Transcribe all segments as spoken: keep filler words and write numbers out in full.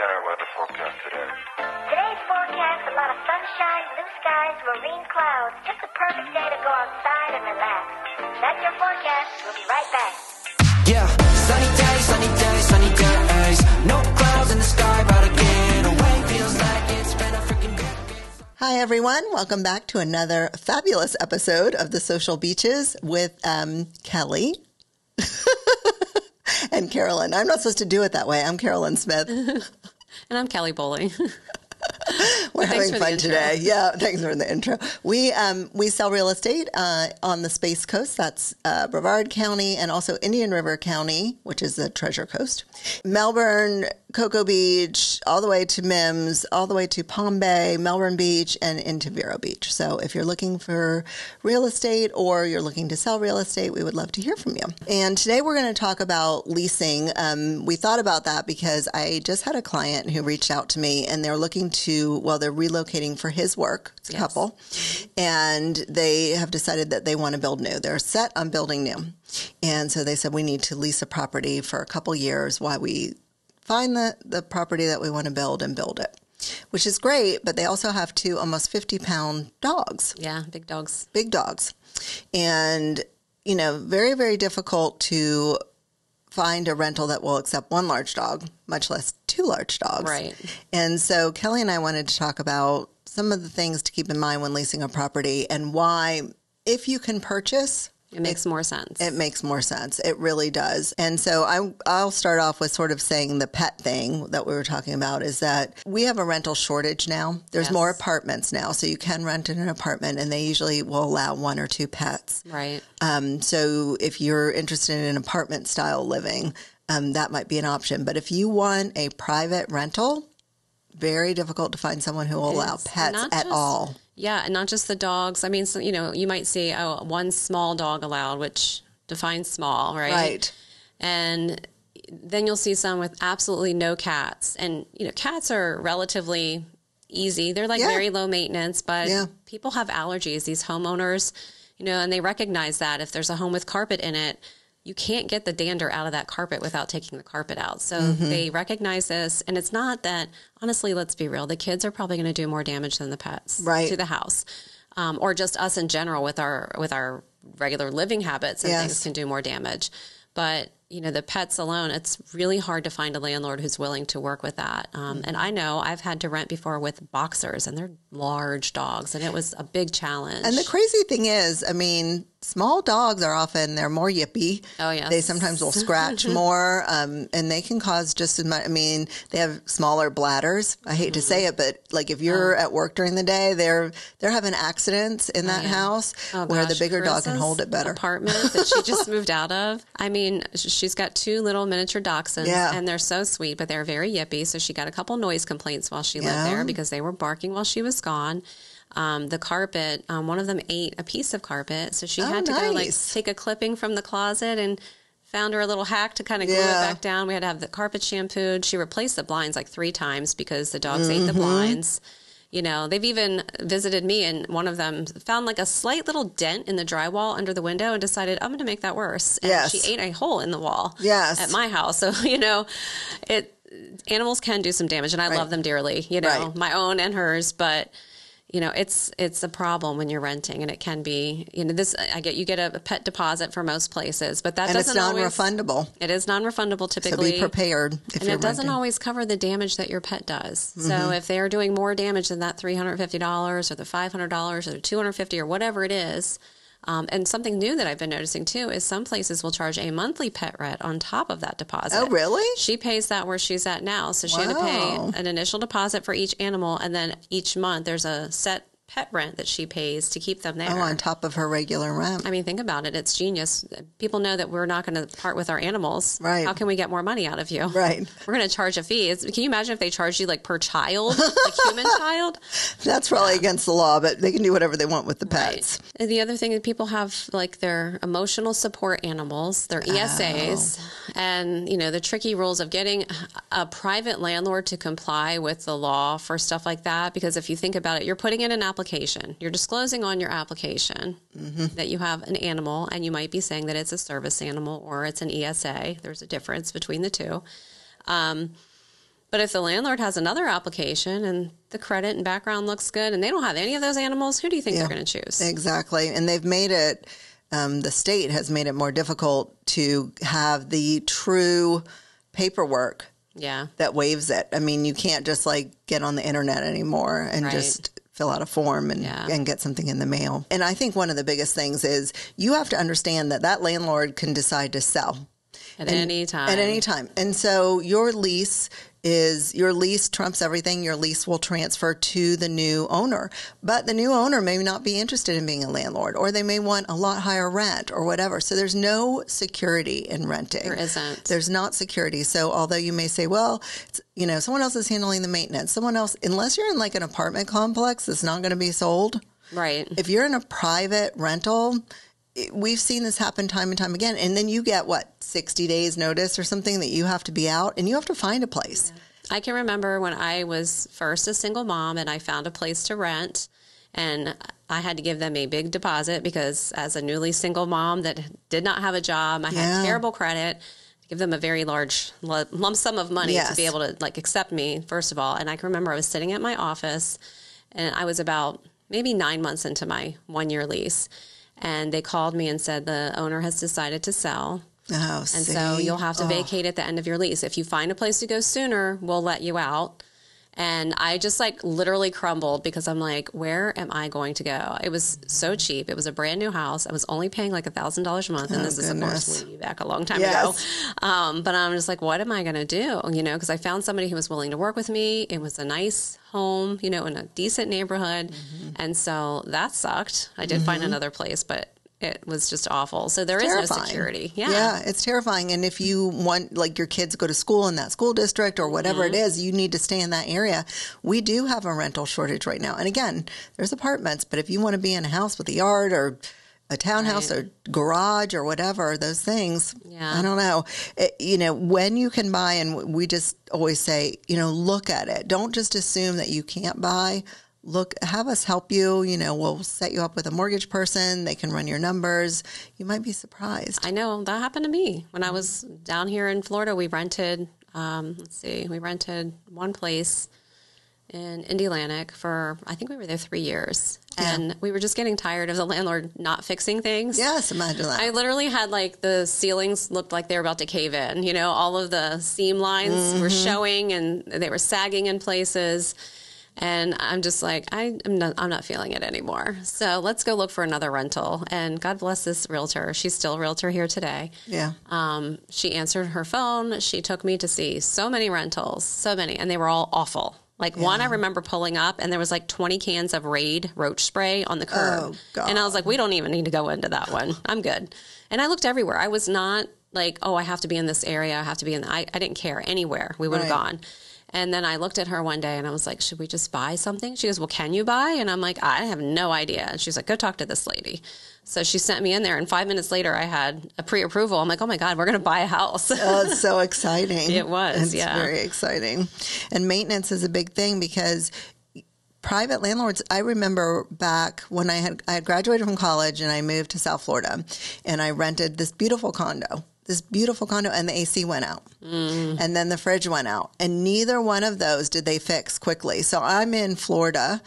ten-hour weather forecast today. Today's forecast, a lot of sunshine, blue skies, marine clouds. Just a perfect day to go outside and relax. That's your forecast. We'll be right back. Yeah, sunny day, sunny day, sunny days. No clouds in the sky, but again, away feels like it's been a freaking day. Hi, everyone. Welcome back to another fabulous episode of The Social Beaches with um, Kelly. And Carolyn. I'm not supposed to do it that way. I'm Carolyn Smith. And I'm Kelly Bowling. We're having fun today. Yeah, thanks for the intro. We um, we sell real estate uh, on the Space Coast. That's uh, Brevard County and also Indian River County, which is the Treasure Coast. Melbourne, Cocoa Beach, all the way to Mims, all the way to Palm Bay, Melbourne Beach, and into Vero Beach. So if you're looking for real estate or you're looking to sell real estate, we would love to hear from you. And today we're going to talk about leasing. Um, we thought about that because I just had a client who reached out to me and they're looking to, well, they're relocating for his work, it's a yes. couple, and they have decided that they want to build new. They're set on building new. And so they said, we need to lease a property for a couple years while we find the, the property that we want to build and build it, which is great, but they also have two almost fifty-pound dogs. Yeah, big dogs. Big dogs. And, you know, very, very difficult to find a rental that will accept one large dog, much less two large dogs. Right. And so Kelly and I wanted to talk about some of the things to keep in mind when leasing a property and why, if you can purchase, it makes it, more sense. It makes more sense. It really does. And so I, I'll start off with sort of saying the pet thing that we were talking about is that we have a rental shortage now. There's yes. more apartments now. So you can rent in an apartment and they usually will allow one or two pets. Right. Um, so if you're interested in an apartment style living, um, that might be an option. But if you want a private rental, very difficult to find someone who will allow it's pets not at just- all. Yeah, and not just the dogs. I mean, so, you know, you might see oh, one small dog allowed, which defines small, right? Right. And then you'll see some with absolutely no cats. And, you know, cats are relatively easy. They're like yeah. very low maintenance, but yeah. people have allergies, these homeowners, you know, and they recognize that if there's a home with carpet in it, you can't get the dander out of that carpet without taking the carpet out. So mm-hmm. they recognize this. And it's not that, honestly, let's be real. The kids are probably going to do more damage than the pets right. to the house. Um, or just us in general with our with our regular living habits and yes. things can do more damage. But, you know, the pets alone, it's really hard to find a landlord who's willing to work with that. Um, mm-hmm. And I know I've had to rent before with boxers and they're large dogs and it was a big challenge. And the crazy thing is, I mean, small dogs are often, they're more yippy. Oh, yeah. They sometimes will scratch more um, and they can cause just as much. I mean, they have smaller bladders. I hate mm-hmm. to say it, but like if you're oh. at work during the day, they're they're having accidents in that oh, yeah. house oh, where gosh. the bigger Carissa's dog can hold it better. Apartment that she just moved out of. I mean, she's got two little miniature dachshunds yeah. and they're so sweet, but they're very yippy. So she got a couple noise complaints while she yeah. lived there because they were barking while she was gone. Um, the carpet, um, one of them ate a piece of carpet. So she oh, had to nice. go like take a clipping from the closet and found her a little hack to kind of glue yeah. it back down. We had to have the carpet shampooed. She replaced the blinds like three times because the dogs mm-hmm. ate the blinds. You know, they've even visited me and one of them found like a slight little dent in the drywall under the window and decided I'm going to make that worse. And yes. she ate a hole in the wall yes. at my house. So, you know, it animals can do some damage and I right. love them dearly, you know, right. my own and hers, but you know, it's it's a problem when you're renting, and it can be. You know, this I get you get a pet deposit for most places, but that and doesn't always. It's non-refundable. Always, it is non-refundable typically. So be prepared. If and you're it doesn't renting. always cover the damage that your pet does. Mm-hmm. So if they are doing more damage than that three hundred fifty dollars or the five hundred dollars or the two hundred fifty dollars or whatever it is, um, and something new that I've been noticing too is some places will charge a monthly pet rent on top of that deposit. Oh, really? She pays that where she's at now, so she wow. had to pay an initial deposit for each animal, and then each month there's a set pet rent that she pays to keep them there. Oh, on top of her regular rent. I mean, think about it. It's genius. People know that we're not going to part with our animals. Right. How can we get more money out of you? Right. We're going to charge a fee. It's, can you imagine if they charge you like per child, like human child? That's probably yeah. against the law, but they can do whatever they want with the pets. Right. And the other thing is people have like their emotional support animals, their E S As, oh. and, you know, the tricky rules of getting a private landlord to comply with the law for stuff like that. Because if you think about it, you're putting in an application. Application. You're disclosing on your application mm-hmm. that you have an animal, and you might be saying that it's a service animal or it's an E S A. There's a difference between the two. Um, But if the landlord has another application and the credit and background looks good and they don't have any of those animals, who do you think yeah, they're going to choose? Exactly. And they've made it, um, the state has made it more difficult to have the true paperwork yeah, that waives it. I mean, you can't just like get on the internet anymore and right. just fill out a form and, yeah. and get something in the mail. And I think one of the biggest things is you have to understand that that landlord can decide to sell. At and, any time. At any time. And so your lease is, your lease trumps everything. Your lease will transfer to the new owner. But the new owner may not be interested in being a landlord, or they may want a lot higher rent or whatever. So there's no security in renting. There isn't. There's not security. So although you may say, well, it's, you know, someone else is handling the maintenance. Someone else, unless you're in like an apartment complex, it's not going to be sold. Right. If you're in a private rental, we've seen this happen time and time again. And then you get, what, sixty days notice or something that you have to be out, and you have to find a place. Yeah. I can remember when I was first a single mom and I found a place to rent, and I had to give them a big deposit because as a newly single mom that did not have a job, I yeah. had terrible credit, give them a very large lump sum of money yes. to be able to like accept me, first of all. And I can remember I was sitting at my office, and I was about maybe nine months into my one-year lease. And they called me and said, the owner has decided to sell. Oh, and see? So you'll have to oh. vacate at the end of your lease. If you find a place to go sooner, we'll let you out. And I just like literally crumbled because I'm like, where am I going to go? It was so cheap. It was a brand new house. I was only paying like one thousand dollars a month. And oh, this goodness. is, of course, way back a long time yes. ago. Um, but I'm just like, what am I going to do? You know, because I found somebody who was willing to work with me. It was a nice home, you know, in a decent neighborhood. Mm-hmm. And so that sucked. I did mm-hmm. find another place, but it was just awful. So there is terrifying. no security. Yeah. yeah, it's terrifying. And if you want, like, your kids go to school in that school district or whatever mm-hmm. it is, you need to stay in that area. We do have a rental shortage right now. And again, there's apartments, but if you want to be in a house with a yard or a townhouse right. or garage or whatever, those things, yeah. I don't know. It, you know, when you can buy, and we just always say, you know, look at it. Don't just assume that you can't buy. Look, have us help you. You know, we'll set you up with a mortgage person. They can run your numbers. You might be surprised. I know that happened to me when I was down here in Florida. We rented, um, let's see, we rented one place in Indialantic for, I think we were there three years. Yeah. And we were just getting tired of the landlord not fixing things. Yes, imagine that. I literally had like the ceilings looked like they were about to cave in. You know, all of the seam lines mm-hmm. were showing and they were sagging in places. And I'm just like, I, I'm not, I'm not feeling it anymore. So let's go look for another rental. And God bless this realtor. She's still a realtor here today. Yeah. Um, she answered her phone. She took me to see so many rentals, so many. And they were all awful. Like yeah. one, I remember pulling up and there was like twenty cans of Raid roach spray on the curb. Oh, God. And I was like, we don't even need to go into that one. I'm good. And I looked everywhere. I was not like, oh, I have to be in this area. I have to be in, the, I, I didn't care anywhere. We would have right. gone. And then I looked at her one day and I was like, should we just buy something? She goes, well, can you buy? And I'm like, I have no idea. And she's like, go talk to this lady. So she sent me in there, and five minutes later I had a pre-approval. I'm like, oh my God, we're going to buy a house. Oh, it's so exciting. It was, it's yeah. It's very exciting. And maintenance is a big thing because private landlords, I remember back when I had, I had graduated from college and I moved to South Florida, and I rented this beautiful condo. This beautiful condo, and the A C went out mm. and then the fridge went out, and neither one of those did they fix quickly. So I'm in Florida,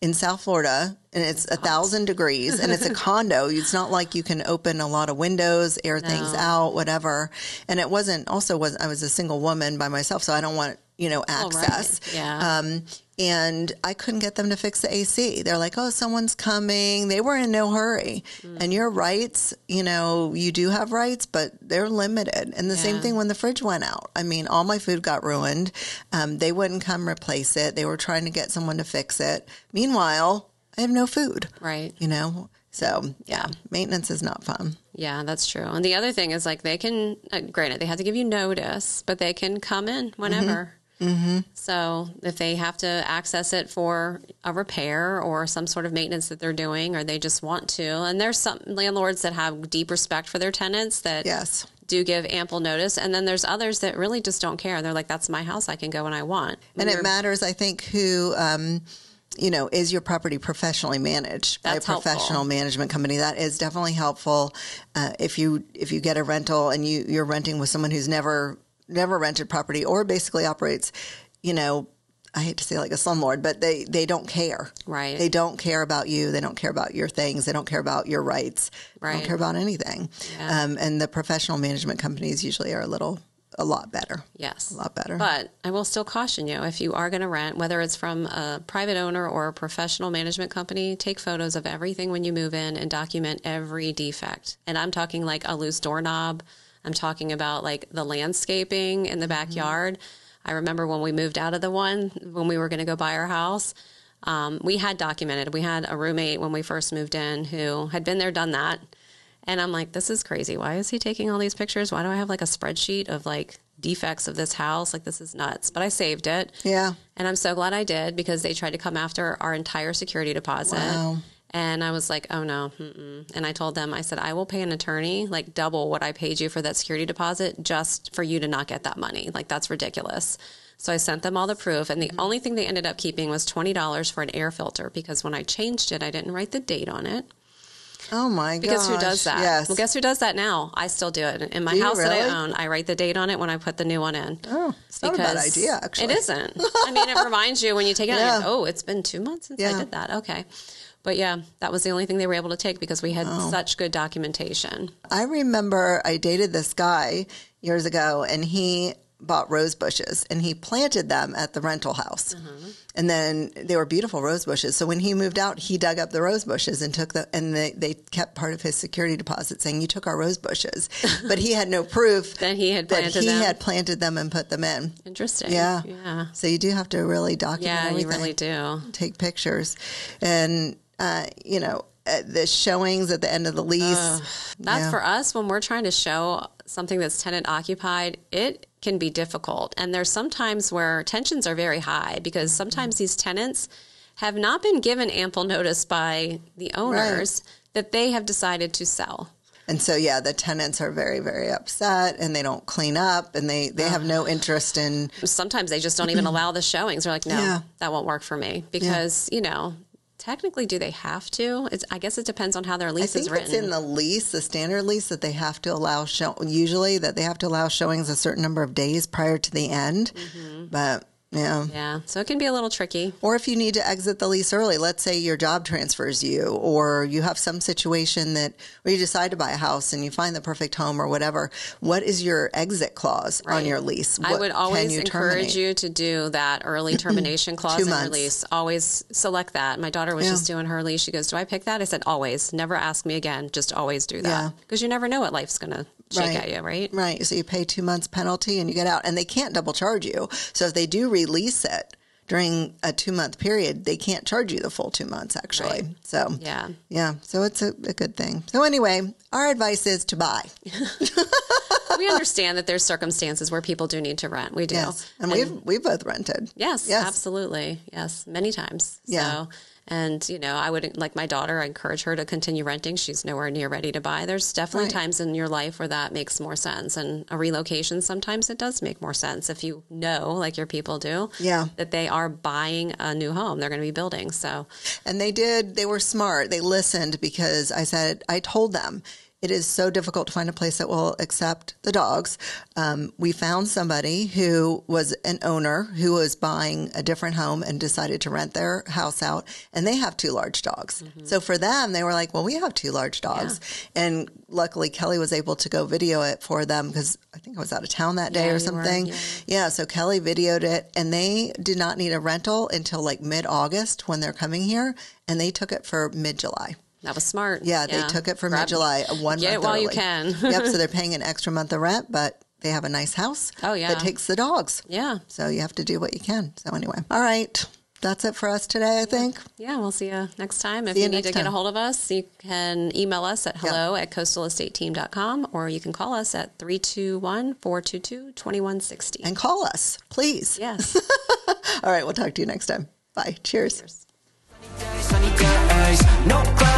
in South Florida, and it's a thousand degrees and it's a condo. It's not like you can open a lot of windows, air no. things out, whatever. And it wasn't also was I was a single woman by myself. So I don't want, you know, access. Oh, right. Yeah. Um, and I couldn't get them to fix the A C. They're like, oh, someone's coming. They were in no hurry. Mm. And your rights, you know, you do have rights, but they're limited. And the yeah. same thing when the fridge went out. I mean, all my food got ruined. Um, they wouldn't come replace it. They were trying to get someone to fix it. Meanwhile, I have no food. Right. You know? So, yeah, maintenance is not fun. Yeah, that's true. And the other thing is, like, they can, uh, granted, they have to give you notice, but they can come in whenever. Mm-hmm. Mm-hmm. So if they have to access it for a repair or some sort of maintenance that they're doing, or they just want to, and there's some landlords that have deep respect for their tenants that yes. do give ample notice. And then there's others that really just don't care. They're like, that's my house. I can go when I want. When and it matters, I think, who, um, you know, is your property professionally managed by a professional management company? That is definitely helpful. Uh, if you, if you get a rental and you, you're renting with someone who's never never rented property or basically operates, you know, I hate to say like a slumlord, but they, they don't care. Right. They don't care about you. They don't care about your things. They don't care about your rights. Right. They don't care about anything. Yeah. Um, and the professional management companies usually are a little, a lot better. Yes. A lot better. But I will still caution you, if you are going to rent, whether it's from a private owner or a professional management company, take photos of everything when you move in and document every defect. And I'm talking like a loose doorknob. I'm talking about like the landscaping in the backyard. Mm-hmm. I remember when we moved out of the one, when we were going to go buy our house, um, we had documented. We had a roommate when we first moved in who had been there, done that. And I'm like, this is crazy. Why is he taking all these pictures? Why do I have like a spreadsheet of like defects of this house? Like, this is nuts. But I saved it. Yeah. And I'm so glad I did, because they tried to come after our entire security deposit. Wow. And I was like, oh no. Mm-mm. And I told them, I said, I will pay an attorney like double what I paid you for that security deposit just for you to not get that money. Like, that's ridiculous. So I sent them all the proof. And the mm-hmm. only thing they ended up keeping was twenty dollars for an air filter, because when I changed it, I didn't write the date on it. Oh my god! Because gosh. Who does that? Yes. Well, guess who does that now? I still do it. In my do house really? that I own, I write the date on it when I put the new one in. Oh, it's not a bad idea, actually. It isn't. I mean, it reminds you when you take it yeah. out, oh, it's been two months since yeah. I did that. Okay. But yeah, that was the only thing they were able to take, because we had oh. such good documentation. I remember I dated this guy years ago, and he bought rose bushes, and he planted them at the rental house. Uh-huh. And then they were beautiful rose bushes. So when he moved out, he dug up the rose bushes and took the, and they, they kept part of his security deposit saying, you took our rose bushes. But he had no proof that he had planted that he them. had planted them and put them in. Interesting. Yeah. yeah. So you do have to really document yeah, everything. Yeah, you really do. Take pictures. And Uh, you know, uh, the showings at the end of the lease. Uh, that's yeah. for us, when we're trying to show something that's tenant occupied, it can be difficult. And there's sometimes where tensions are very high, because sometimes these tenants have not been given ample notice by the owners right. that they have decided to sell. And so, yeah, the tenants are very, very upset, and they don't clean up, and they, they have no interest in. Sometimes they just don't even allow the showings. They're like, no, yeah. that won't work for me, because, yeah. you know. Technically, do they have to? It's, I guess it depends on how their lease is written. I think it's in the lease, the standard lease, that they have to allow, show, usually that they have to allow showings a certain number of days prior to the end. Mm-hmm. But, yeah. Yeah, so it can be a little tricky. Or if you need to exit the lease early, let's say your job transfers you, or you have some situation that, or you decide to buy a house and you find the perfect home or whatever. What is your exit clause right. on your lease? What I would always you encourage terminate? you to do that early termination clause in your lease. Always select that. My daughter was yeah. just doing her lease. She goes, do I pick that? I said, always. Never ask me again. Just always do that. Because yeah. you never know what life's going to shake right. at you, right? Right. So you pay two months penalty and you get out. And they can't double charge you. So if they do release it during a two-month period, they can't charge you the full two months, actually. Right. So, yeah. Yeah. So it's a, a good thing. So anyway, our advice is to buy. We understand that there's circumstances where people do need to rent. We do. Yes. And, and we've we've both rented. Yes, yes. Absolutely. Yes. Many times. Yeah. So, and, you know, I would, like my daughter, I encourage her to continue renting. She's nowhere near ready to buy. There's definitely right. times in your life where that makes more sense. And a relocation, sometimes it does make more sense if you know, like your people do, yeah. that they are buying a new home. They're going to be building. So, and they did. They were smart. They listened, because I said, I told them, it is so difficult to find a place that will accept the dogs. Um, we found somebody who was an owner who was buying a different home and decided to rent their house out, and they have two large dogs. Mm-hmm. So for them, they were like, well, we have two large dogs. Yeah. And luckily, Kelly was able to go video it for them, because I think I was out of town that day yeah, or something. Were, yeah. yeah, so Kelly videoed it, and they did not need a rental until like mid-August when they're coming here, and they took it for mid-July. That was smart. Yeah, yeah. They took it for Grab, mid-July, one get month it while early. You can. Yep, so they're paying an extra month of rent, but they have a nice house oh, yeah. that takes the dogs. Yeah. So you have to do what you can. So anyway. All right. That's it for us today, I think. Yeah, we'll see you next time. If you, you need to time. get a hold of us, you can email us at hello yeah. at coastal estate team dot com, or you can call us at three two one, four two two, two one six zero. And call us, please. Yes. All right. We'll talk to you next time. Bye. Cheers. Cheers. Sunny days, sunny days, no clouds.